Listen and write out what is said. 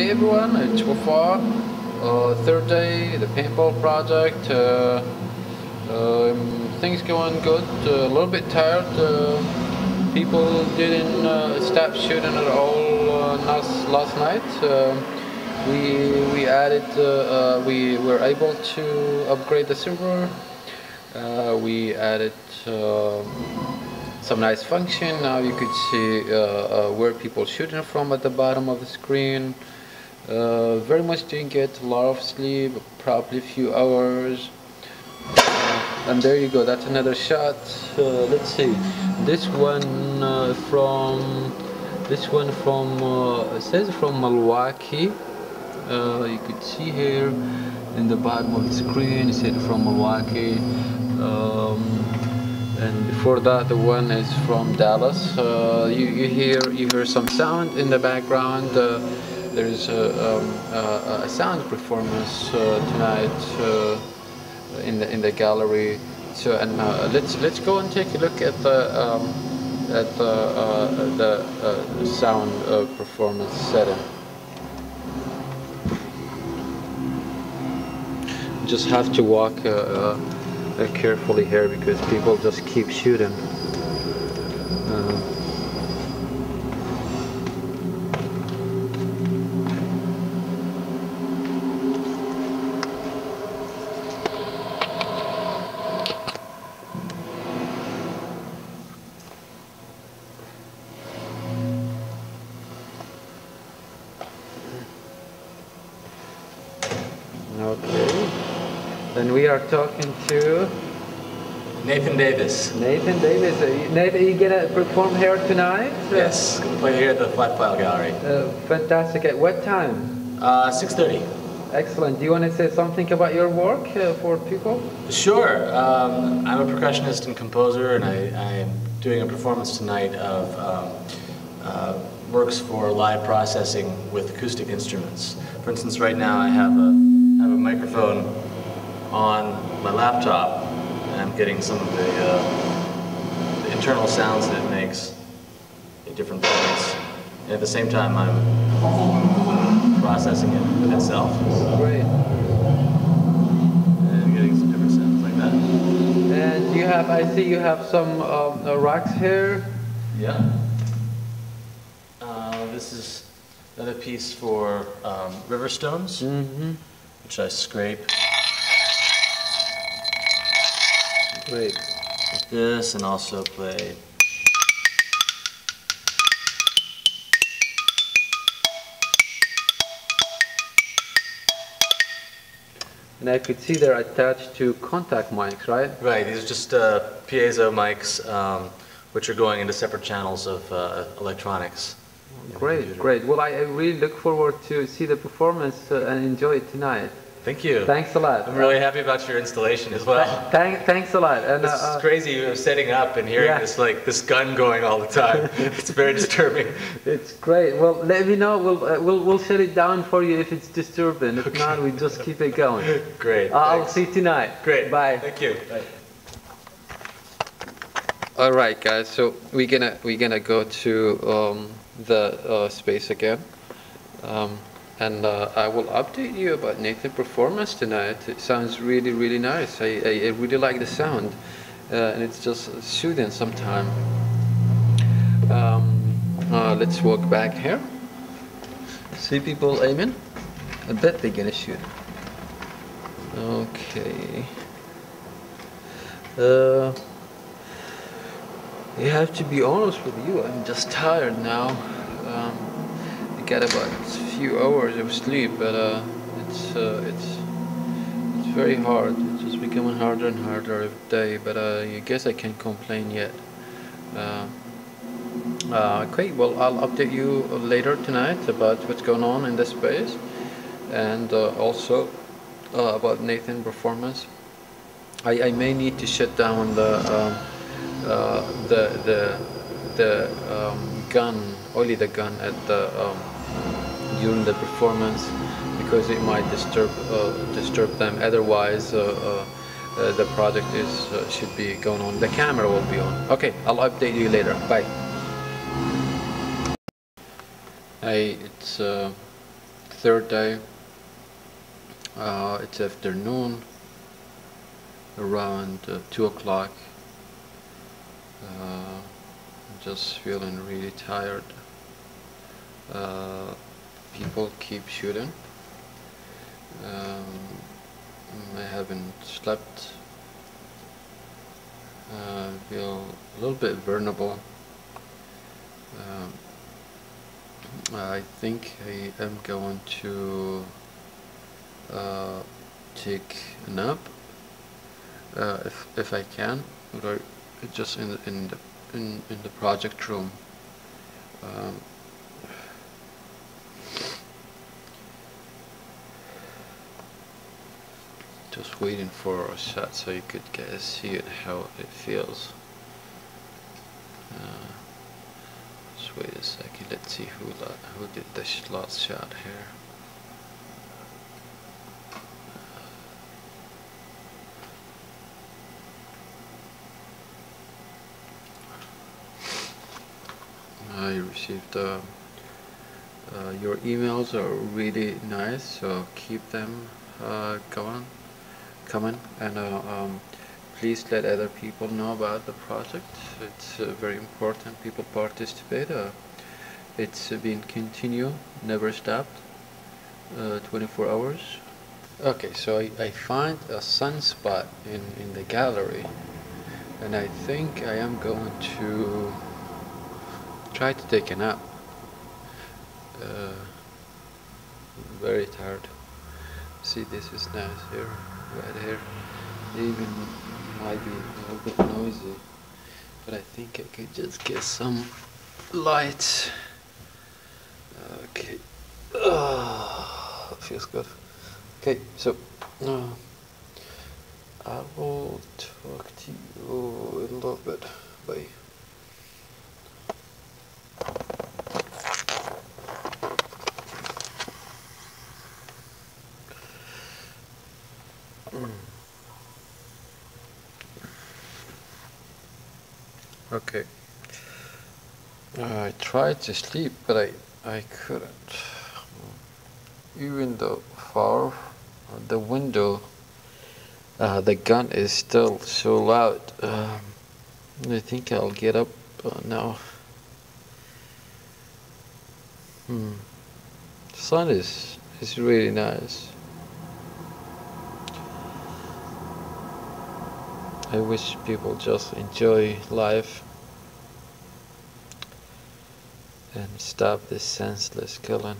Hey everyone, it's Wafa. Third day, the paintball project. Things going good. A little bit tired. People didn't stop shooting at all last night. We were able to upgrade the server. We added some nice function. Now you could see where people shooting from at the bottom of the screen. Very much didn't get a lot of sleep, probably a few hours. And there you go, that's another shot. Let's see, this one from it says from Milwaukee. You could see here in the bottom of the screen, it said from Milwaukee. And before that, the one is from Dallas. You hear some sound in the background. There's a sound performance tonight in the gallery. So and let's go and take a look at the sound performance setting. Just have to walk carefully here because people just keep shooting. Okay, and we are talking to Nathan Davis. Nathan Davis, Nathan, are you gonna perform here tonight? Yes, gonna play here at the Flat File Gallery. Fantastic. At what time? 6:30. Excellent. Do you want to say something about your work for people? Sure. I'm a percussionist and composer, and I'm doing a performance tonight of works for live processing with acoustic instruments. For instance, right now I have a microphone on my laptop, and I'm getting some of the internal sounds that it makes at different points. And at the same time, I'm processing it with itself. So. Great. And I'm getting some different sounds like that. And you have, I see you have some rocks here. Yeah. This is another piece for river stones. Mm-hmm. Which I scrape. Great. Like this, and also play. And I could see they're attached to contact mics, right? Right, these are just piezo mics, which are going into separate channels of electronics. Great, great. Well, I really look forward to see the performance and enjoy it tonight. Thank you. Thanks a lot. I'm really happy about your installation as well. Thanks a lot. And this is crazy, setting up and hearing this gun going all the time. It's very disturbing. It's great. Well, let me know. We'll shut it down for you if it's disturbing. If not, we just keep it going. Great. I'll see you tonight. Great. Bye. Thank you. Bye. All right, guys. So we're gonna go to the space again, and I will update you about Nathan's performance tonight. It sounds really, really nice. I really like the sound, and it's just soothing sometime. Let's walk back here. See people aiming? I bet they're gonna shoot. Okay. You have to be honest with you, I'm just tired now. I got about a few hours of sleep, but it's very hard. It's just becoming harder and harder every day, but I guess I can't complain yet. Okay, well, I'll update you later tonight about what's going on in the space, and also about Nathan's performance. I may need to shut down the gun, only the gun at the during the performance, because it might disturb them. Otherwise, the project should be going on. The camera will be on. Okay, I'll update you later. Bye. Hey, it's third day. It's afternoon, around 2 o'clock. I'm just feeling really tired. People keep shooting. I haven't slept. I feel a little bit vulnerable. I think I am going to take a nap if I can, but just in the project room. Just waiting for a shot so you could get a see it how it feels. Just wait a second. Let's see who did this last shot here. I received your emails are really nice, so keep them coming, and please let other people know about the project. It's very important people participate. It's been continued, never stopped, 24 hours. Okay, so I find a sunspot in the gallery, and I think I am going to try to take a nap. Very tired. See, this is nice here, right here. Even might be a little bit noisy, but I think I could just get some light. Okay, feels good. Okay, so I will talk to you in a little bit. Bye. Okay, I tried to sleep, but I couldn't. Even though far from the window, the gun is still so loud. I think I'll get up now. The sun is really nice. I wish people just enjoy life and stop this senseless killing.